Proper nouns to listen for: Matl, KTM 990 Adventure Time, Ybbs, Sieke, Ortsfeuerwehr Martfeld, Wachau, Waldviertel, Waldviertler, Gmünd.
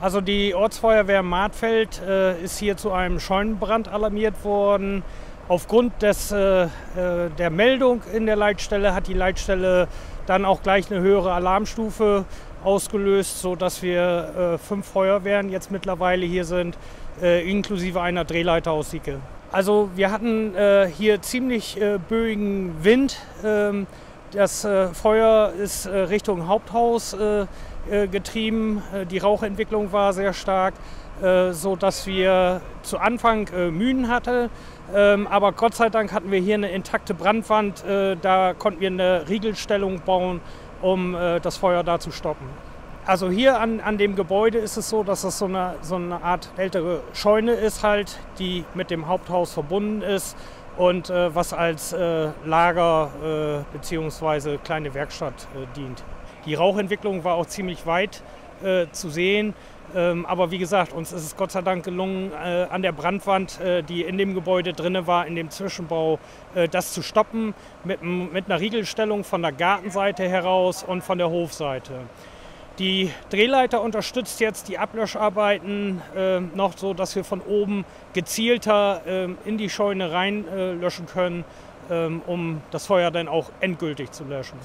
Also die Ortsfeuerwehr Martfeld ist hier zu einem Scheunenbrand alarmiert worden. Aufgrund der Meldung in der Leitstelle hat die Leitstelle dann auch gleich eine höhere Alarmstufe ausgelöst, sodass wir 5 Feuerwehren jetzt mittlerweile hier sind, inklusive einer Drehleiter aus Sieke. Also wir hatten hier ziemlich böigen Wind. Das Feuer ist Richtung Haupthaus getrieben. Die Rauchentwicklung war sehr stark, sodass wir zu Anfang Mühen hatten. Aber Gott sei Dank hatten wir hier eine intakte Brandwand. Da konnten wir eine Riegelstellung bauen, um das Feuer da zu stoppen. Also hier an dem Gebäude ist es so, dass das so eine Art ältere Scheune ist halt, die mit dem Haupthaus verbunden ist und was als Lager bzw. kleine Werkstatt dient. Die Rauchentwicklung war auch ziemlich weit zu sehen, aber wie gesagt, uns ist es Gott sei Dank gelungen, an der Brandwand, die in dem Gebäude drin war, in dem Zwischenbau, das zu stoppen mit einer Riegelstellung von der Gartenseite heraus und von der Hofseite. Die Drehleiter unterstützt jetzt die Ablöscharbeiten noch so, dass wir von oben gezielter in die Scheune reinlöschen können, um das Feuer dann auch endgültig zu löschen.